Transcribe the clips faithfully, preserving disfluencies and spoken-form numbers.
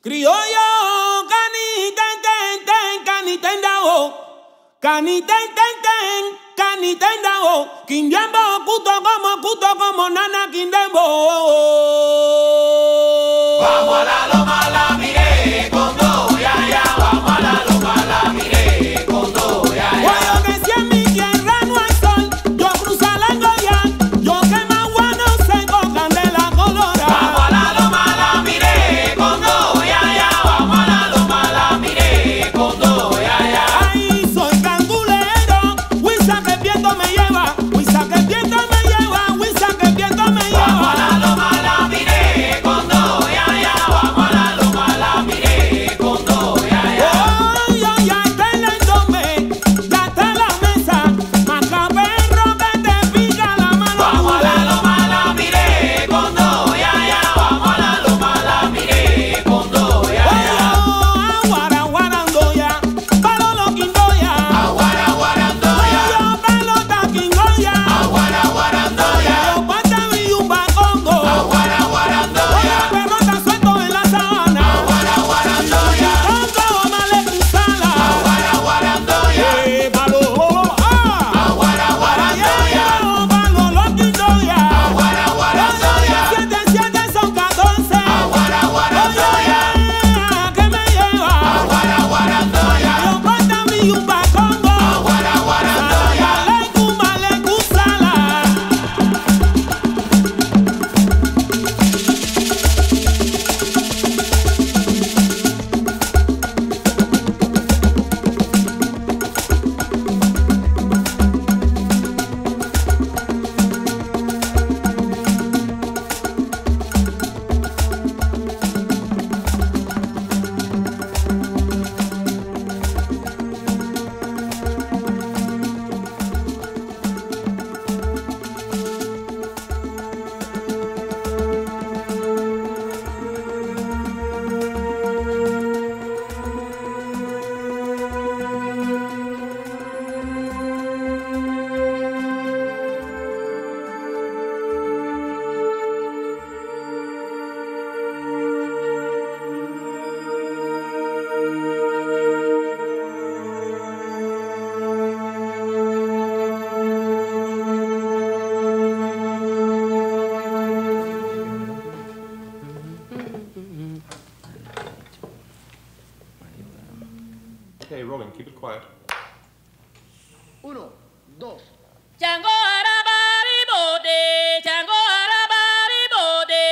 Criollo, cani, ten, ten, ten, cani, ten, dao, cani, ten, ten, ten, cani, ten, dao, quindiambo, puto como, puto como, nana, quindembo. Vamos a la loma, la miré, con dos, ya, ya, vamos a la loma, la miré, con dos, ya, ya. Bueno, que si en mi tierra no hay sol, yo cruzo la goya, yo quemo guano seco, candela colorada. Vamos a la loma, la miré, con dos, ya, ya, vamos a la loma, la miré, con dos, ya, ya. Ay, soy cangulero, huiza que el viento me lleva, huiza que el viento me lleva, huiza que el viento me lleva. Vamos a la loma, la miré, con dos, ya, ya, vamos a la loma, la miré, con dos, ya, ya. Ay, ay, ay, te la endomé, ya está la mesa, maca perro que te pica la mano. Vamos a la loma, la miré, con dos, ya, ya, vamos a la loma, la miré, con dos, ya, ya. Aguara, guarandoya, palo lo quindoya. Aguara, guarandoya, pelota quindoya. Aguara, guarandoya, yo pata vi un bacongo. Aguara, guarandoya, pelota suelto en la sabana. Aguara, guarandoya, tonto male tu sala. Aguara, guarandoya, palo, aguara, guarandoya, palo lo quindoya. Aguara, guarandoya, siete, siete son catorce. Aguara, guarandoya, que me lleva. Aguara, guarandoya, yo pata vi un bacongo. Aguara, guarandoya, male tu male tu sala. Okay, rolling, keep it quiet. Uno, dos. Django arabari bode, Django arabari bode,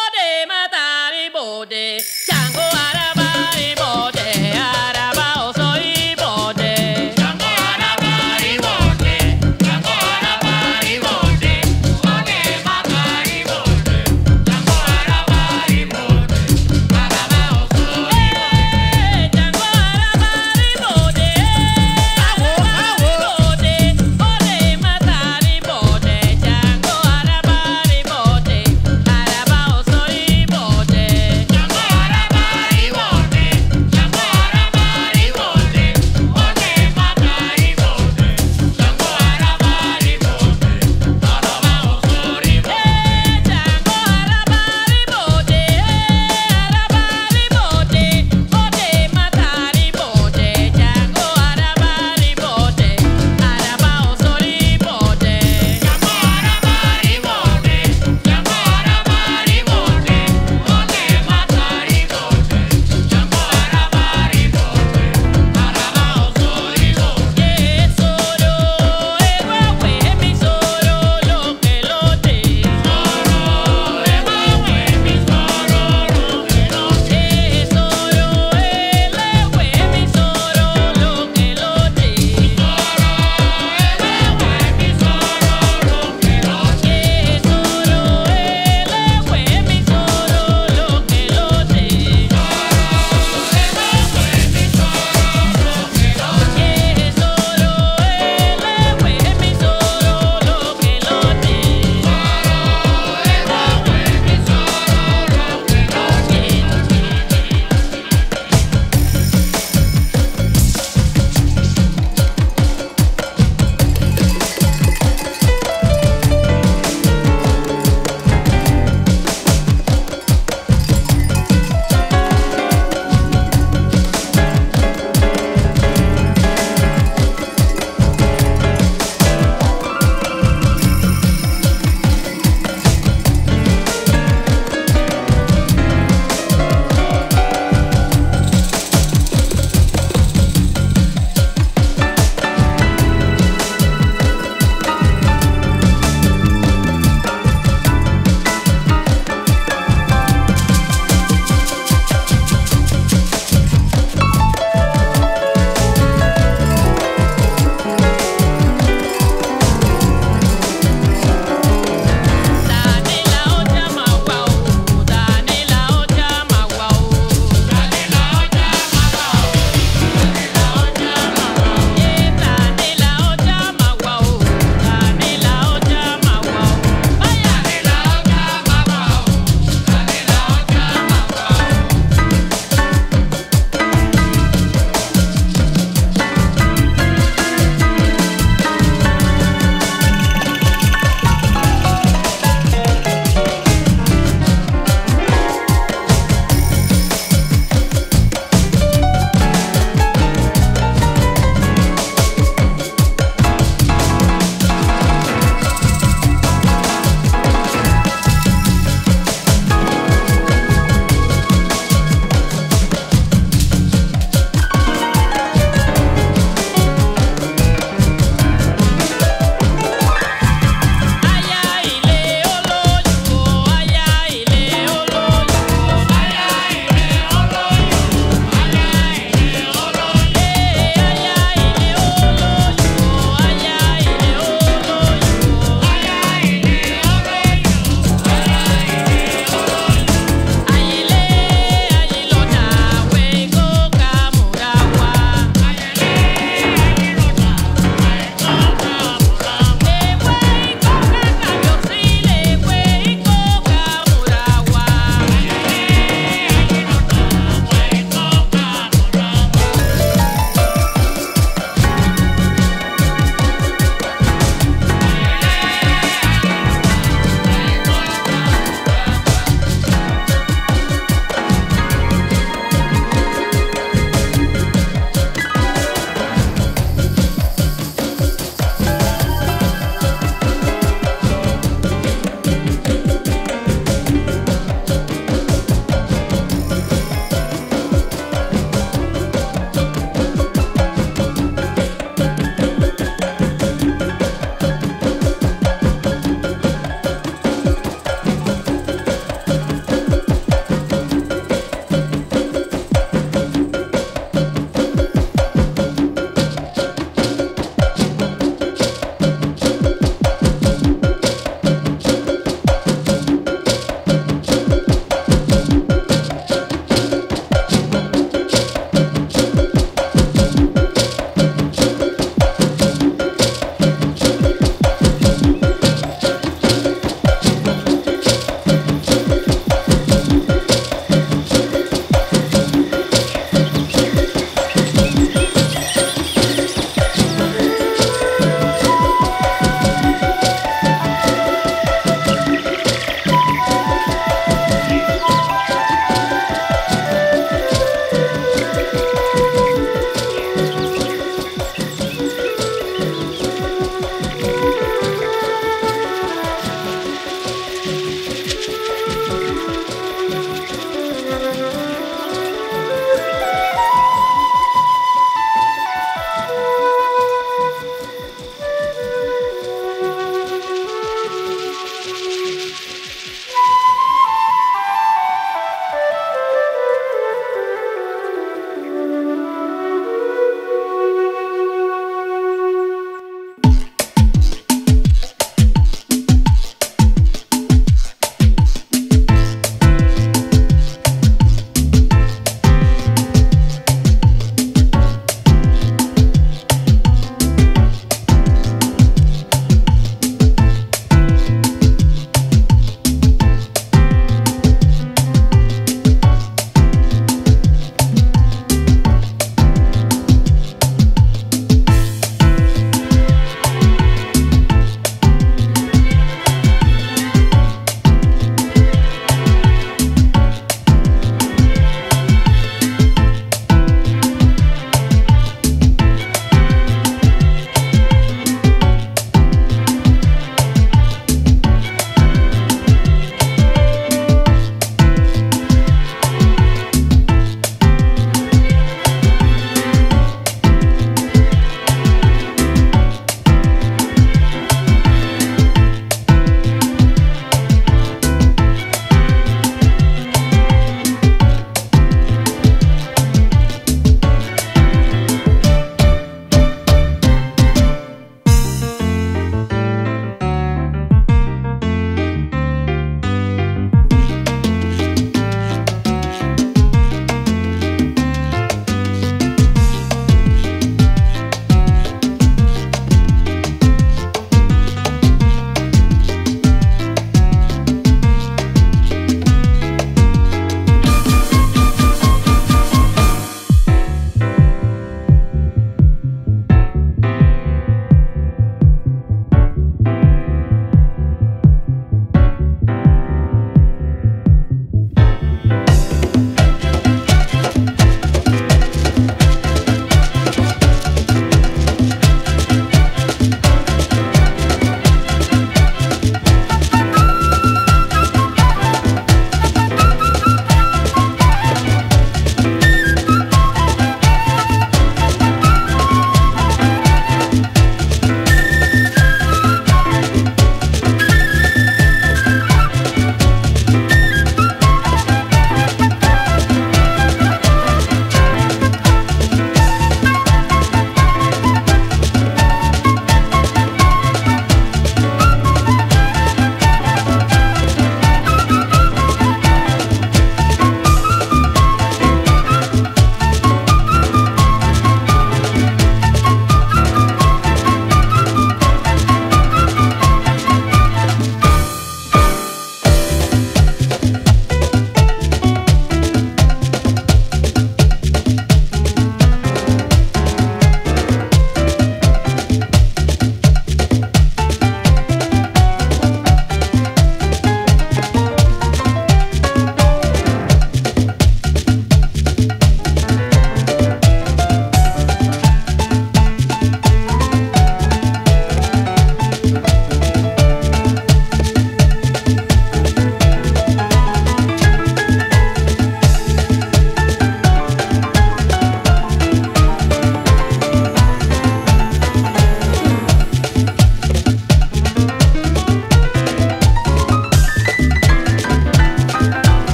ode matari bode. Django arabari bode, araba osoi bode. Django arabari bode, Django arabari bode, ode matari bode. Django arabari bode, araba osoi bode. Django arabari bode,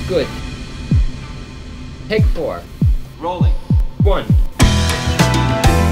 It's good. Take four. Rolling. One. Let's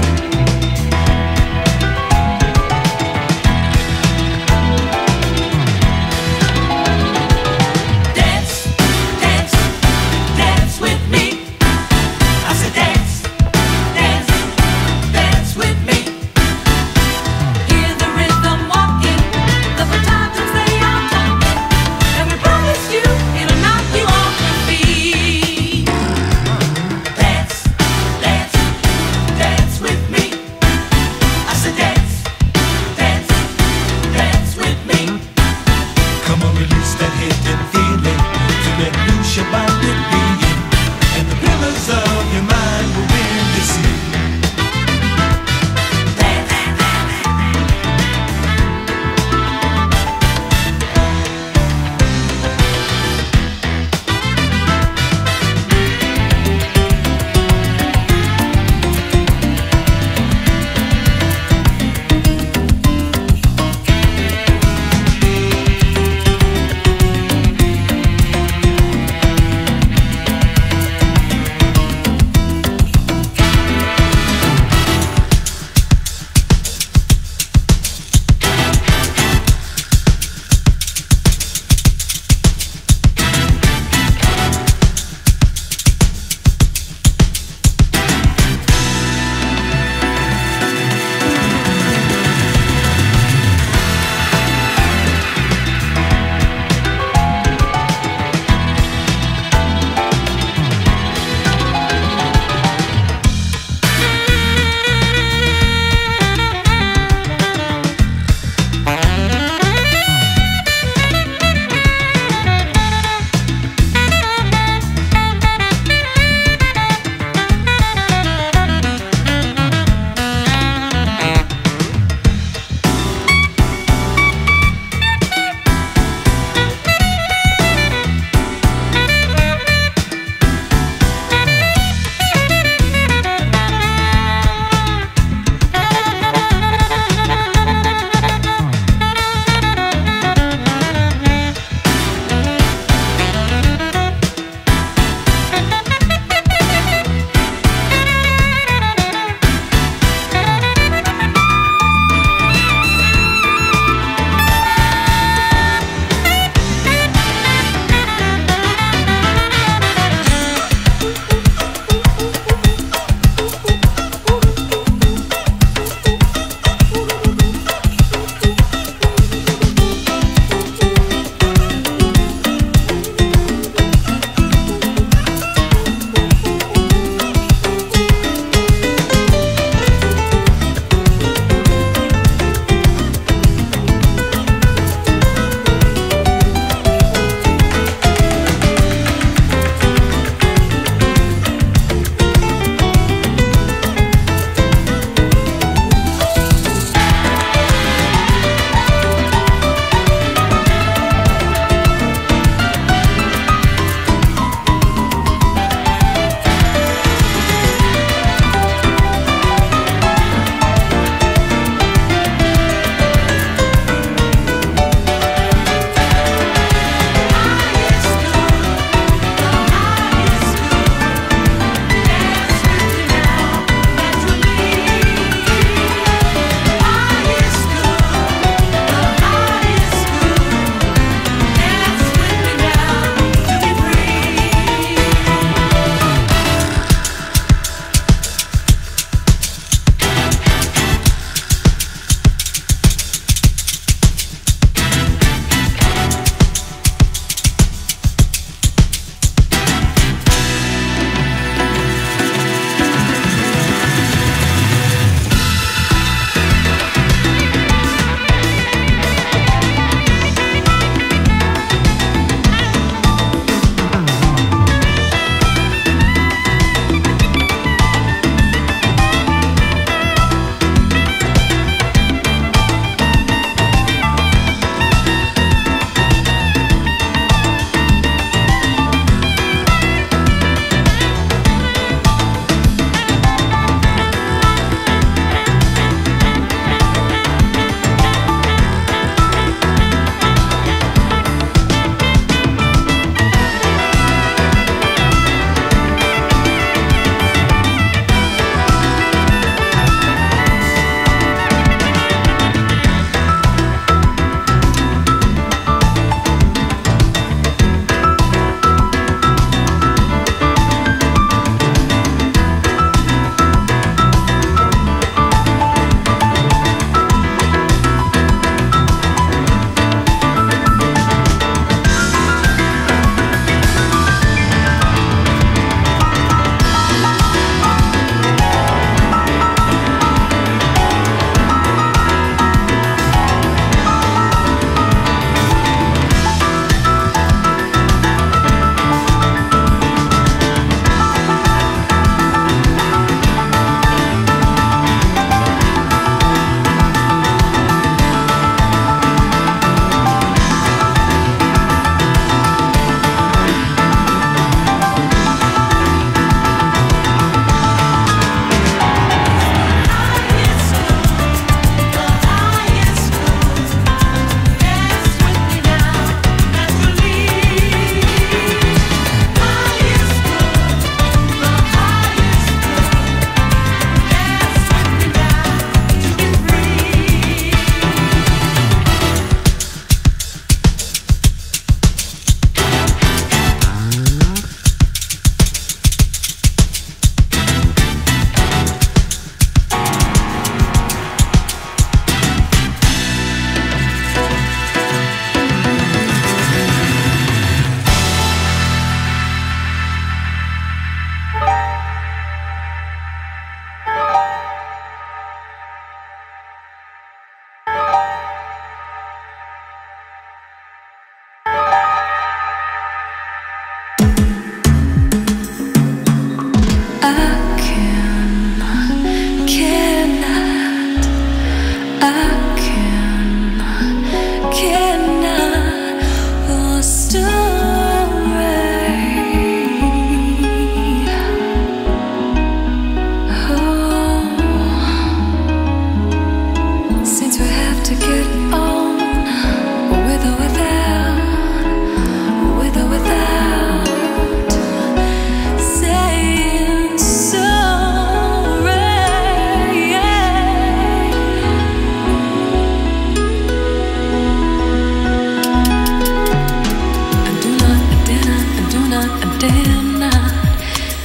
dare not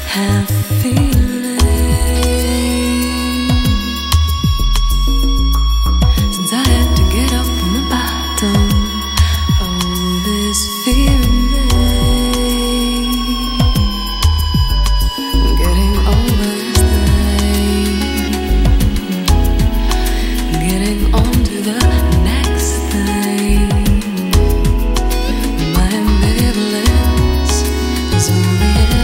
have feelings. Since I had to get up from the bottom, oh, this fear in me. Getting over this thing, getting on to the I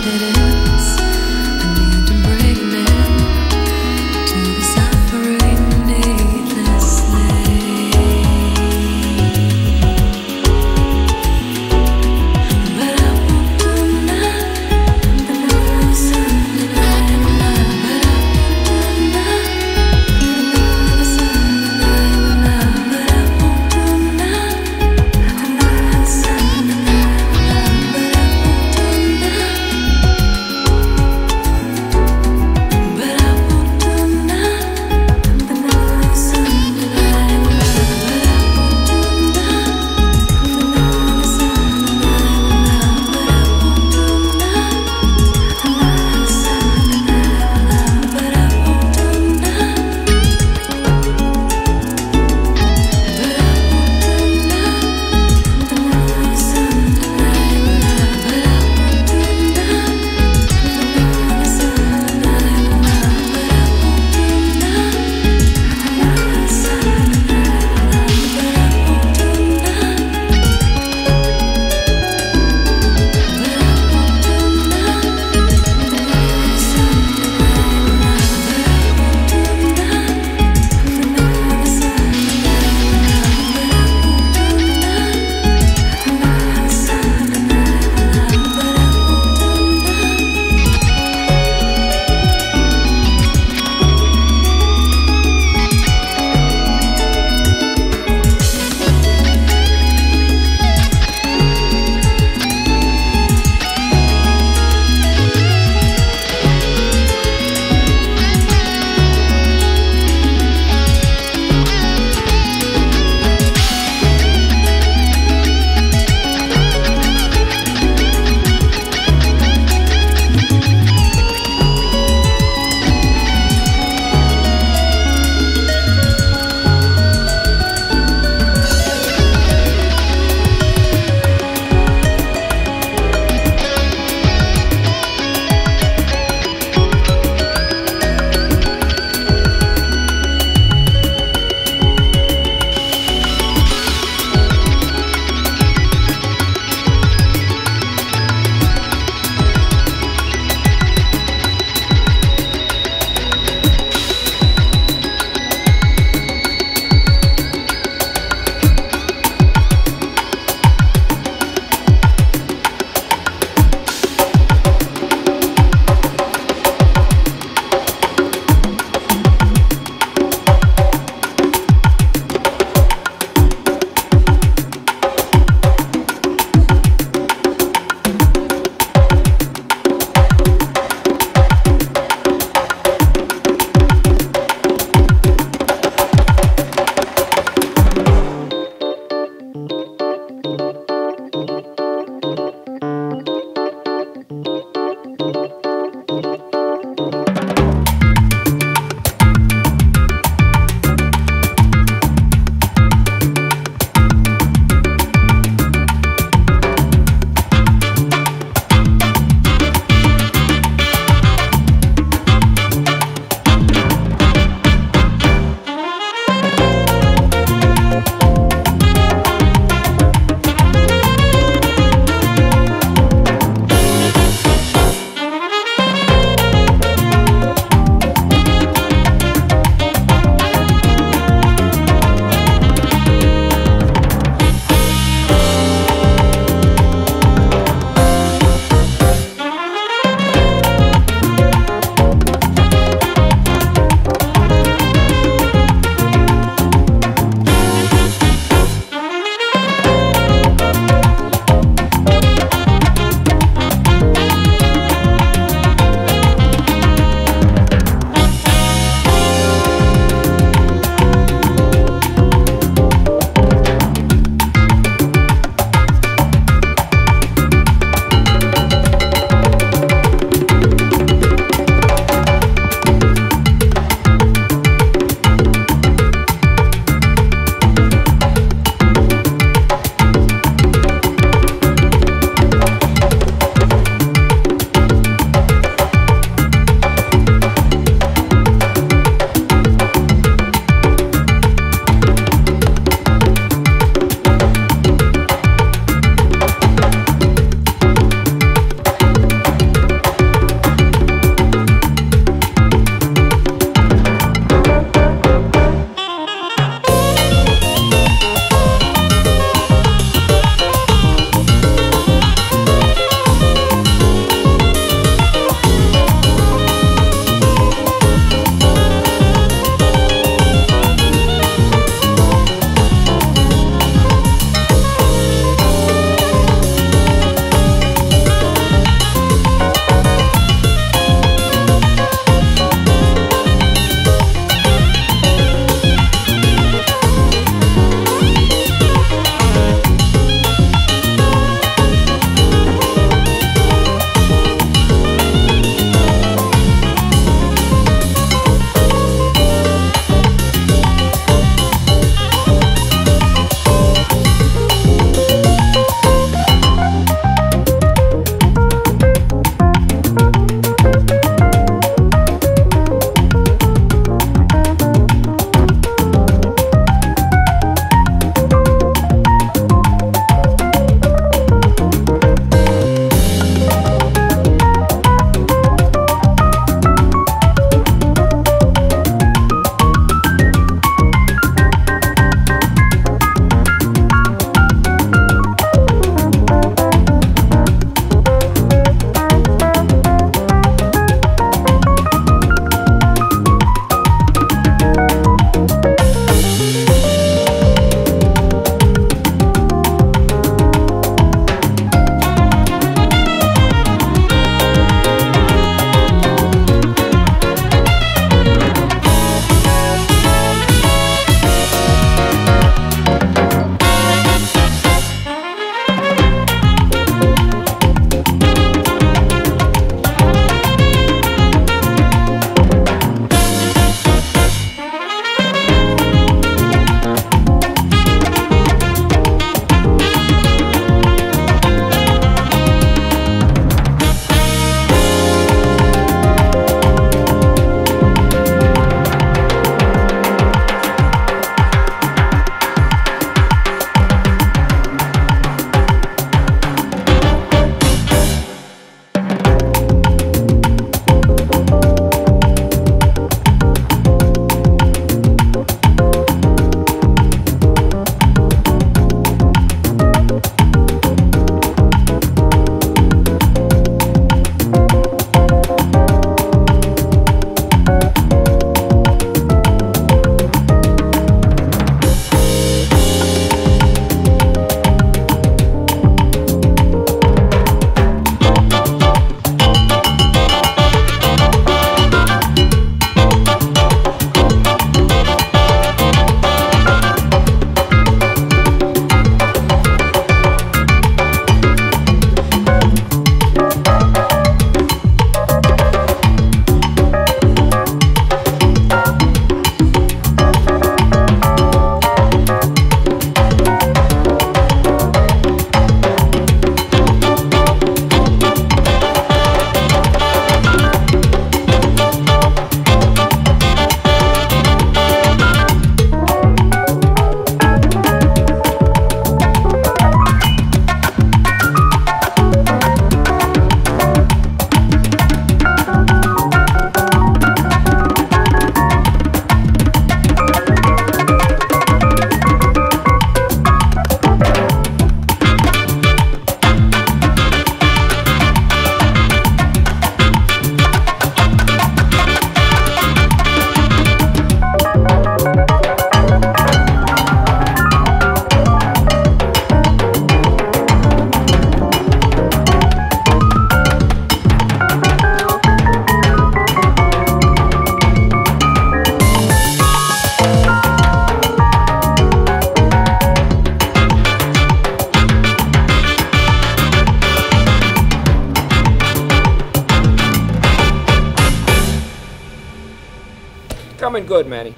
Coming good, Manny.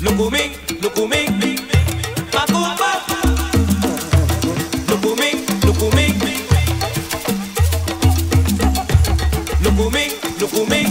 Look at me, look at me, me, look at me, look at me, look at me, look at me, look at me, look at me.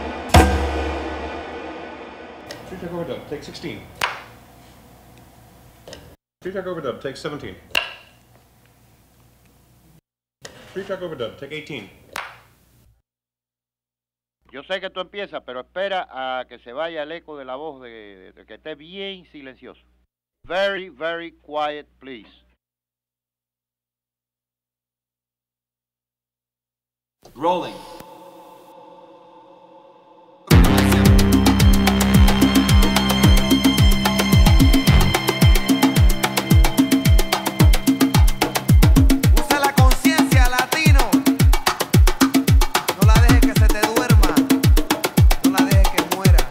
Three-track overdub, take sixteen. Three-track overdub, take seventeen. Three-track overdub, take eighteen. Yo sé que tú empiezas, pero espera a que se vaya el eco de la voz, de, de que esté bien silencioso. Very, very quiet, please. Rolling. Muera.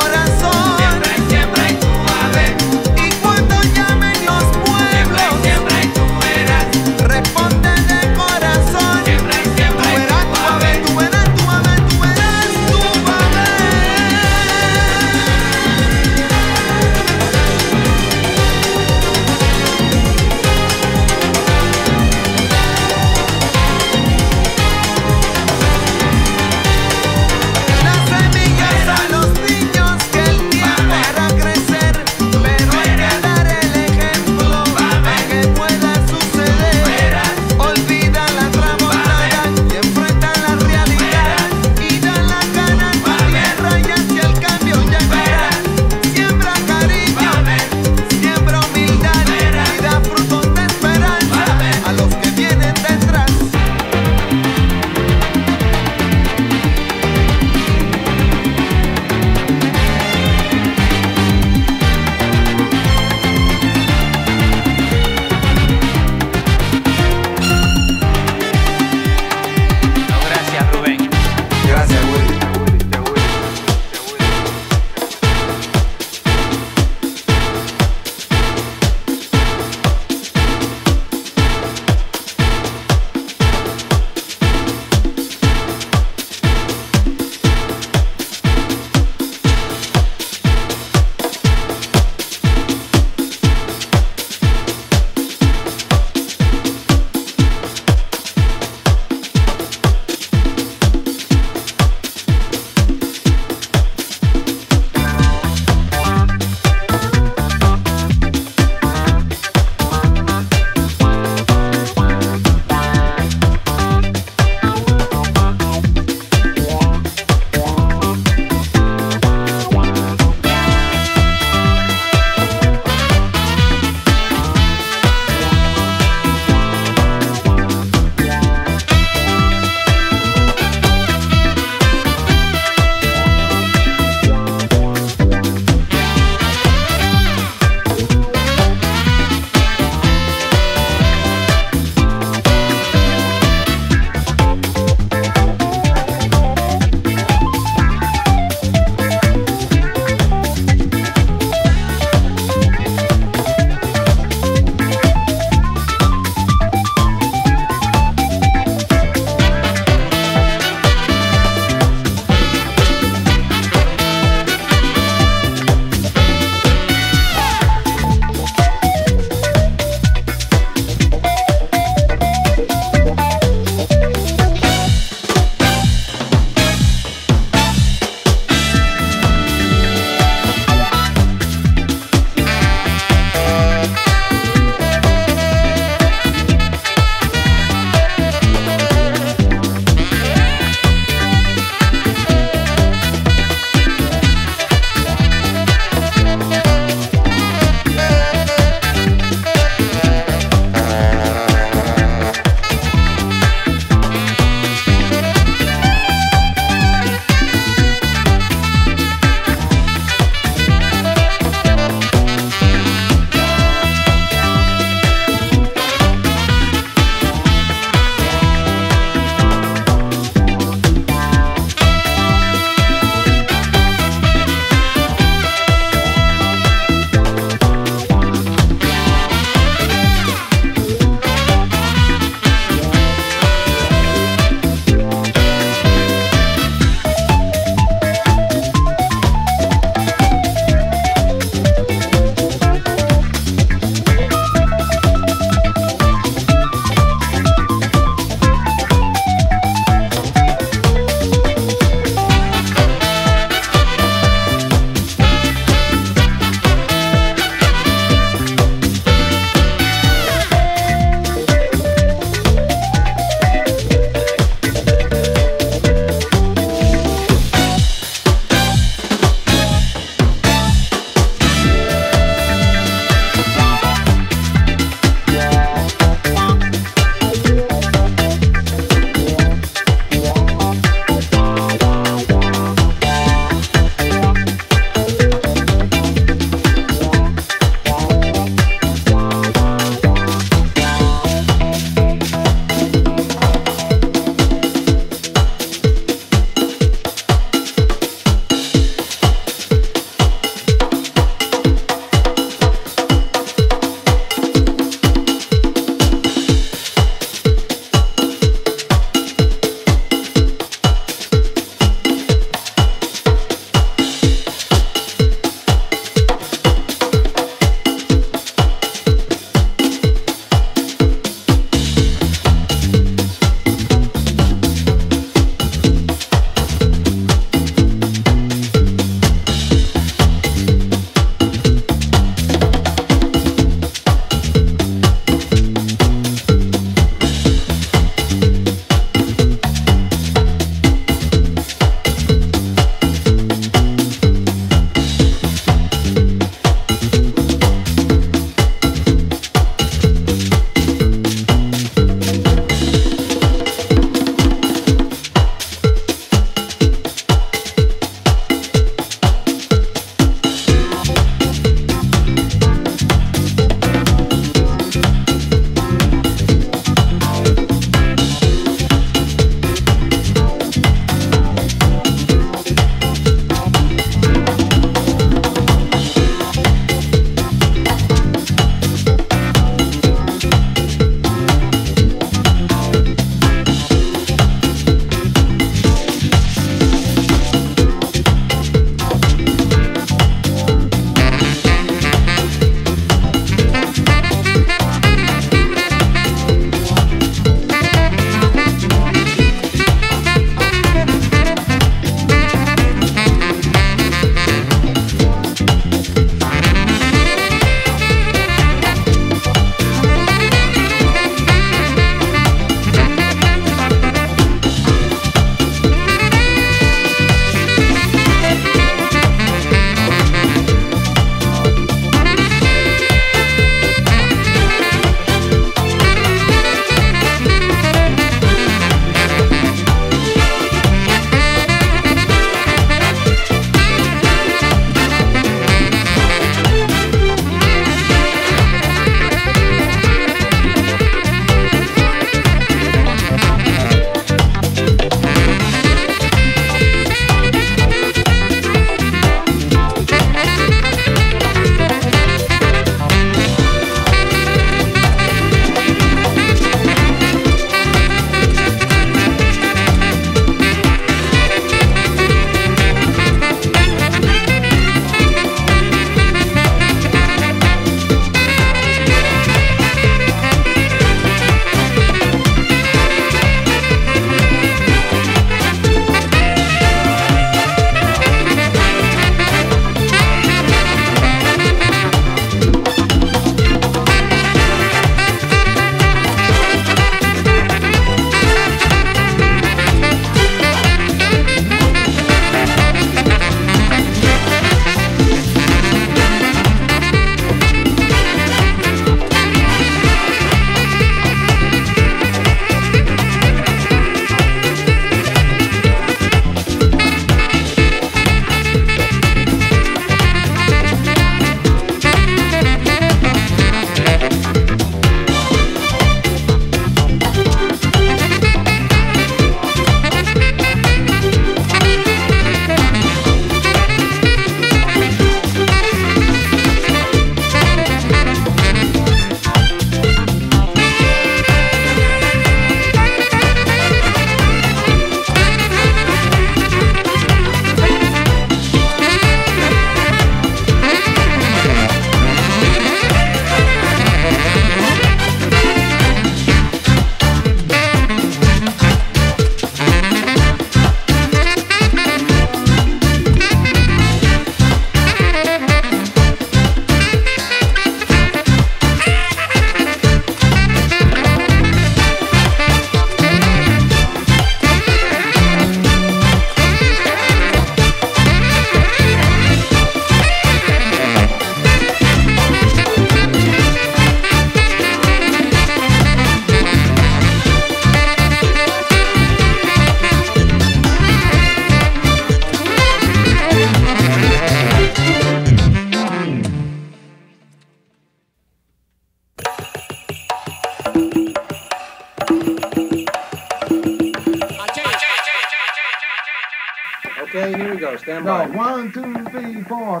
go. Stand by. No, one, two, three, four.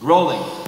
Rolling.